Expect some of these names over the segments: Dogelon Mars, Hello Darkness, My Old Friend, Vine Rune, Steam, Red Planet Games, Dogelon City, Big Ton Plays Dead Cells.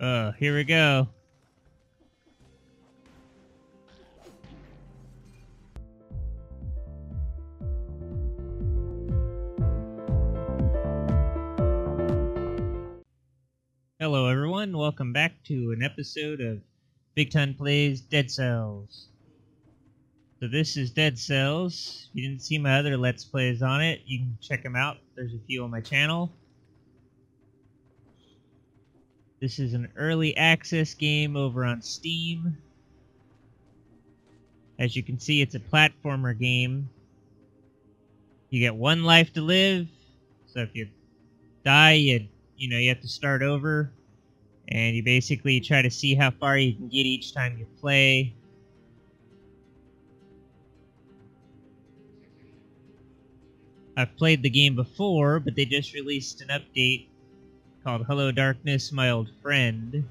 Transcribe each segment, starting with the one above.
Here we go. Hello everyone, welcome back to an episode of Big Ton Plays Dead Cells. So this is Dead Cells. If you didn't see my other Let's Plays on it, you can check them out. There's a few on my channel. This is an early access game over on Steam. As you can see, it's a platformer game. You get one life to live, so if you die, you have to start over. And you basically try to see how far you can get each time you play. I've played the game before, but they just released an update called Hello Darkness, My Old Friend.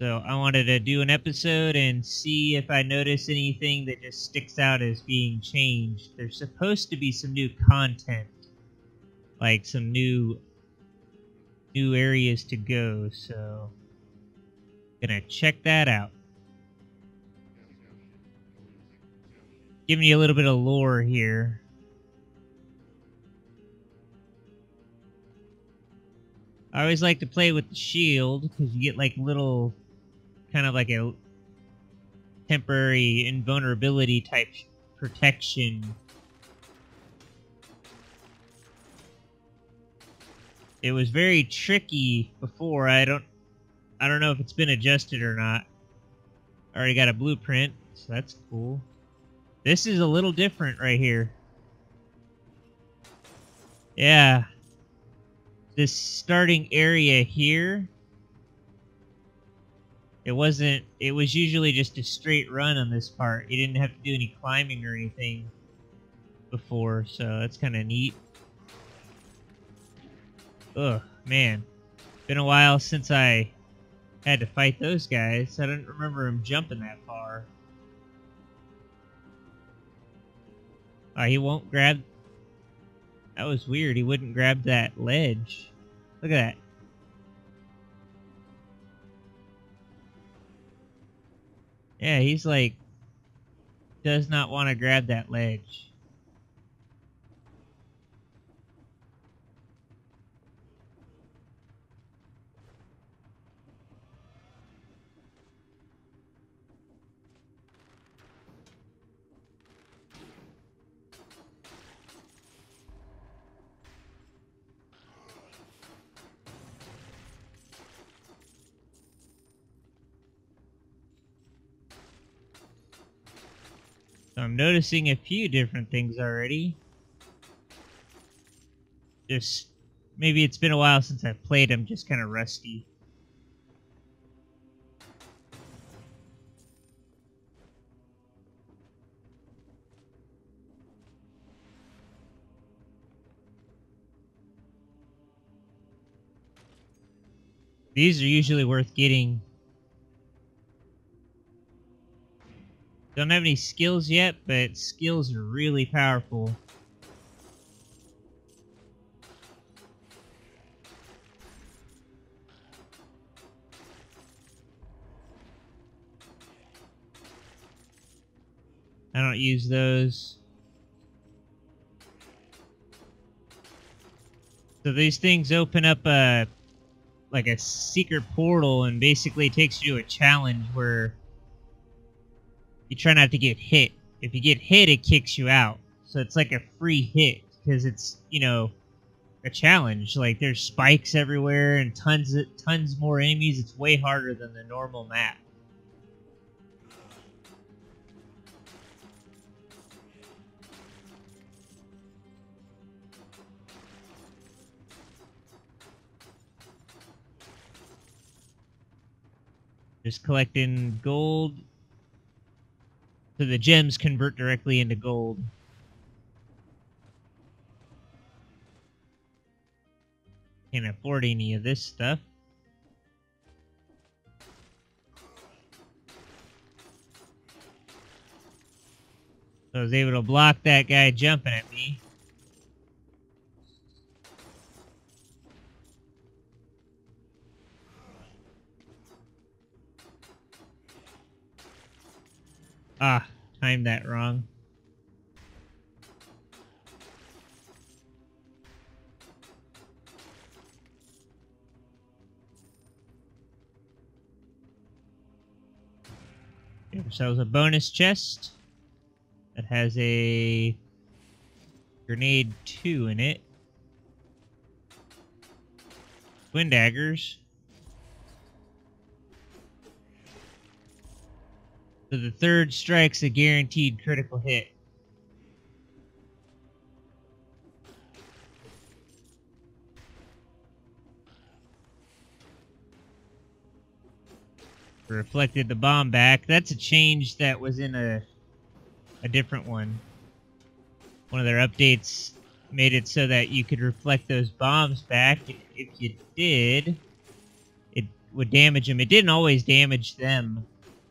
So I wanted to do an episode and see if I notice anything that just sticks out as being changed. There's supposed to be some new content, like some new areas to go, so gonna check that out. Giving you a little bit of lore here. I always like to play with the shield, because you get like little, kind of like a temporary invulnerability type protection. It was very tricky before. I don't know if it's been adjusted or not. I already got a blueprint, so that's cool. This is a little different right here. Yeah. This starting area here, it was usually just a straight run on this part. You didn't have to do any climbing or anything before, so that's kind of neat. Ugh, man. Been a while since I had to fight those guys. I don't remember him jumping that far. Oh, he won't grab... That was weird. He wouldn't grab that ledge. Look at that. Yeah, he's like... does not want to grab that ledge. So I'm noticing a few different things already. Just, maybe it's been a while since I've played, I'm just kind of rusty. These are usually worth getting. Don't have any skills yet, but skills are really powerful. I don't use those. So these things open up like a secret portal and basically takes you to a challenge where you try not to get hit. If you get hit, it kicks you out. So it's like a free hit, because it's, a challenge. Like, there's spikes everywhere and tons more enemies. It's way harder than the normal map. Just collecting gold. So the gems convert directly into gold. Can't afford any of this stuff. So I was able to block that guy jumping at me. Ah, timed that wrong. Give ourselves a bonus chest that has a grenade 2 in it. Twin daggers. So the third strike's a guaranteed critical hit. Reflected the bomb back. That's a change that was in a different one. One of their updates made it so that you could reflect those bombs back. If you did, it would damage them. It didn't always damage them.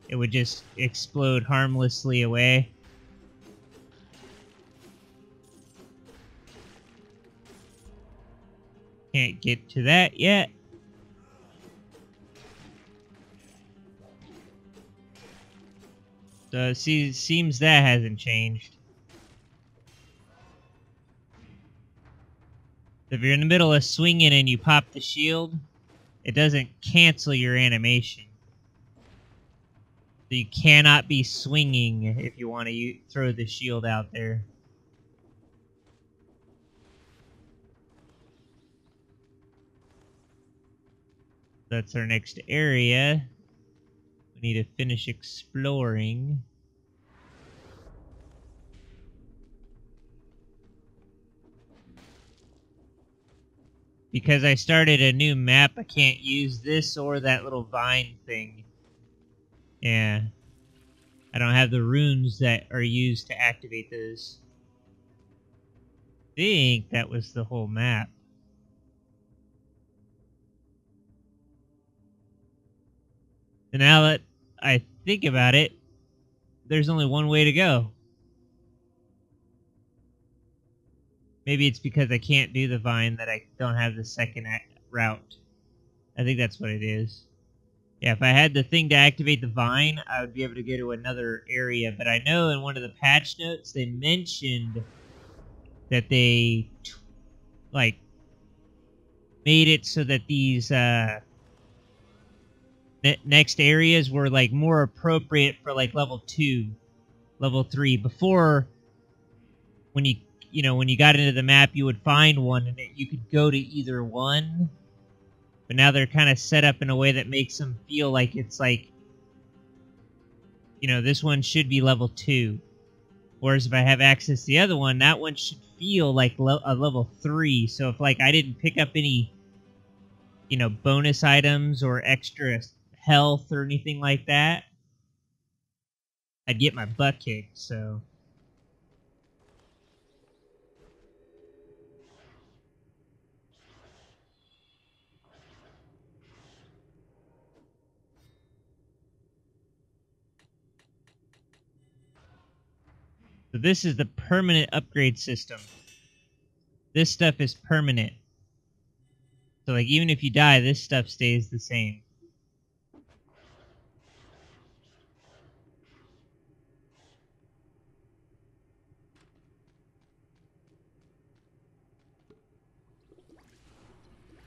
It would just explode harmlessly away. Can't get to that yet. So see, seems that hasn't changed. If you're in the middle of swinging and you pop the shield, it doesn't cancel your animation. So you cannot be swinging if you want to throw the shield out there. That's our next area. Need to finish exploring. Because I started a new map, I can't use this or that little vine thing. Yeah. I don't have the runes that are used to activate those. I think that was the whole map. And now that I think about it, there's only one way to go. Maybe it's because I can't do the vine that I don't have the second route. I think that's what it is. Yeah, if I had the thing to activate the vine, I would be able to go to another area. But I know in one of the patch notes, they mentioned that they, like, made it so that these, next areas were like more appropriate for like level 2, level 3. Before, when you got into the map, you would find one and you could go to either one. But now they're kind of set up in a way that makes them feel like it's like, you know, this one should be level 2. Whereas if I have access to the other one, that one should feel like a level 3. So if like I didn't pick up any, you know, bonus items or extra health or anything like that, I'd get my butt kicked, so. So this is the permanent upgrade system. This stuff is permanent. So like even if you die, this stuff stays the same.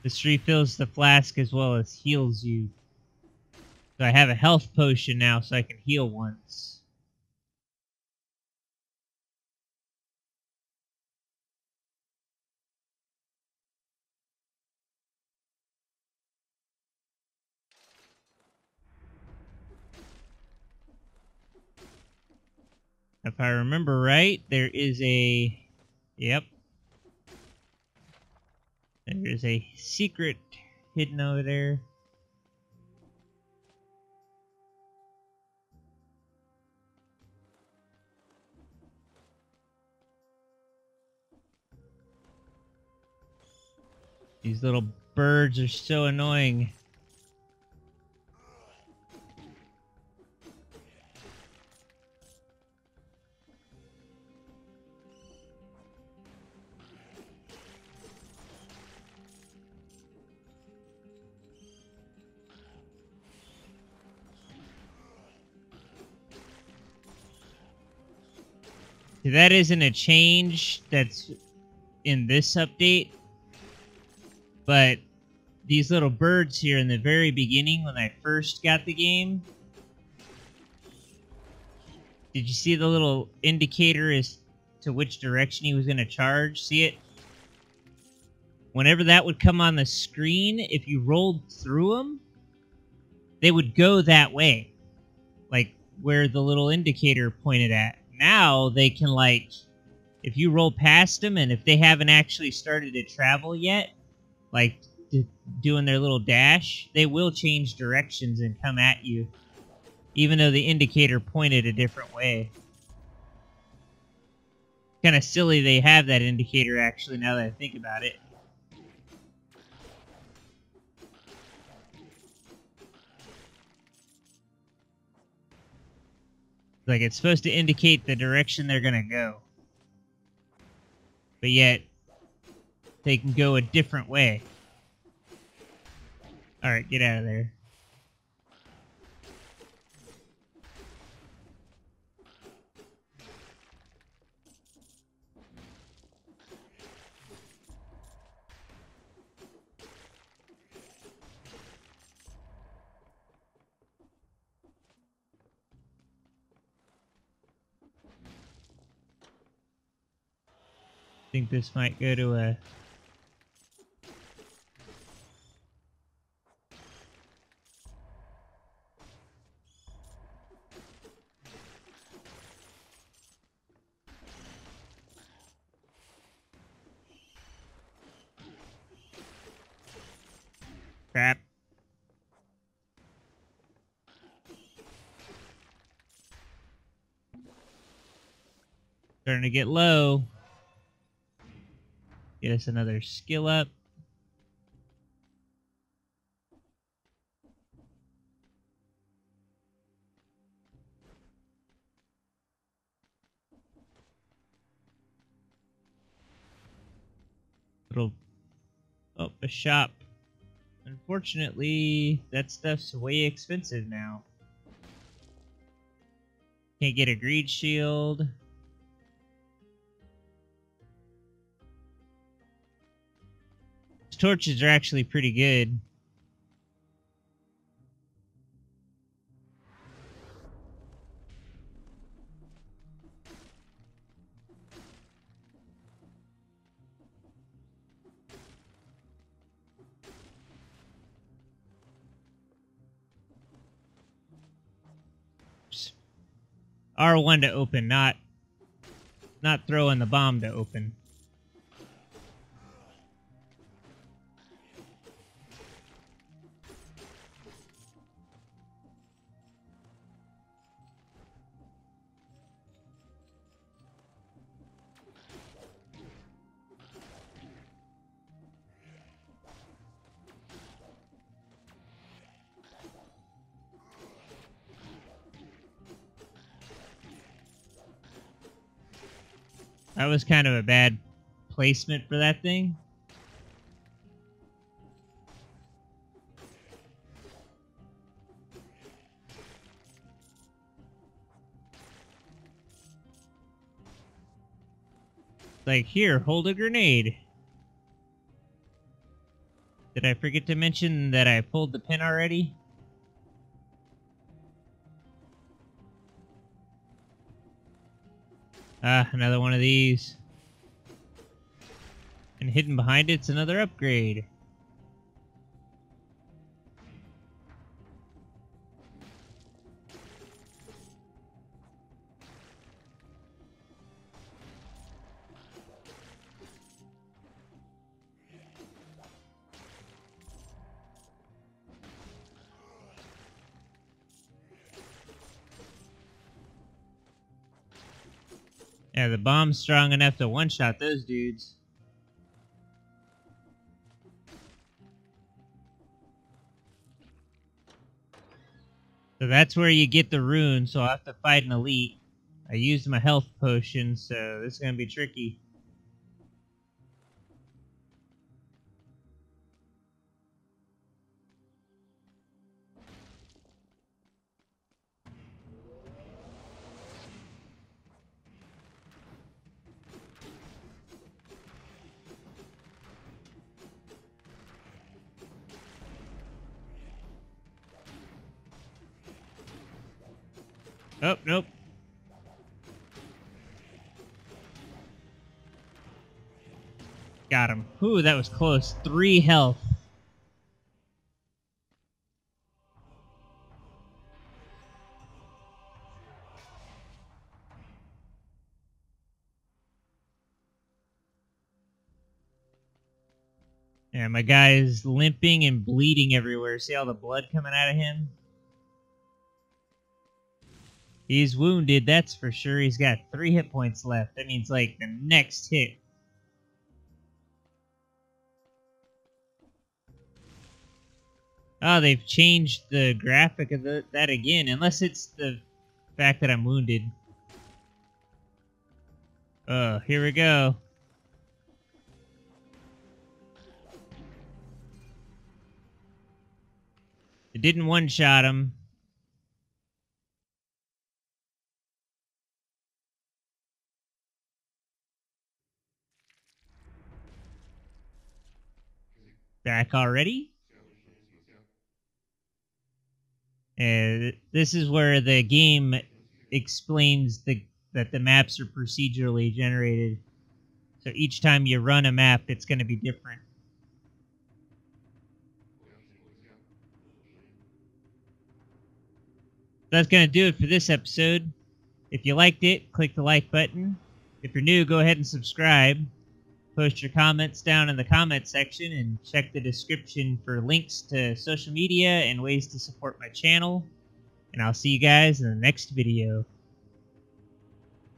This refills the flask as well as heals you. So I have a health potion now, so I can heal once. If I remember right, there is a... Yep. There is a secret hidden over there. These little birds are so annoying. That isn't a change that's in this update, but these little birds here in the very beginning when I first got the game, did you see the little indicator as to which direction he was going to charge? See it? Whenever that would come on the screen, if you rolled through them, they would go that way. Like, where the little indicator pointed at. Now, they can, like, if you roll past them, and if they haven't actually started to travel yet, like, doing their little dash, they will change directions and come at you. Even though the indicator pointed a different way. Kind of silly they have that indicator, actually, now that I think about it. Like, it's supposed to indicate the direction they're gonna go. But yet, they can go a different way. Alright, get out of there. I think this might go to a... crap. Starting to get low. Get us another skill up. Little... oh, a shop. Unfortunately, that stuff's way expensive now. Can't get a greed shield. Torches are actually pretty good. Oops. R1 to open, not throwing the bomb to open. That was kind of a bad placement for that thing. Like, here, hold a grenade. Did I forget to mention that I pulled the pin already? Ah, another one of these. And hidden behind it's another upgrade. Yeah, the bomb's strong enough to one-shot those dudes. So that's where you get the rune, so I'll have to fight an elite. I used my health potion, so this is going to be tricky. Oh, nope. Got him. Ooh, that was close. 3 health. Yeah, my guy is limping and bleeding everywhere. See all the blood coming out of him? He's wounded, that's for sure. He's got 3 hit points left. That means, like, the next hit. Oh, they've changed the graphic of that again. Unless it's the fact that I'm wounded. Oh, here we go. It didn't one-shot him. Back already? And this is where the game explains that the maps are procedurally generated. So each time you run a map, it's going to be different. That's going to do it for this episode. If you liked it, click the like button. If you're new, go ahead and subscribe. Post your comments down in the comment section and check the description for links to social media and ways to support my channel. And I'll see you guys in the next video.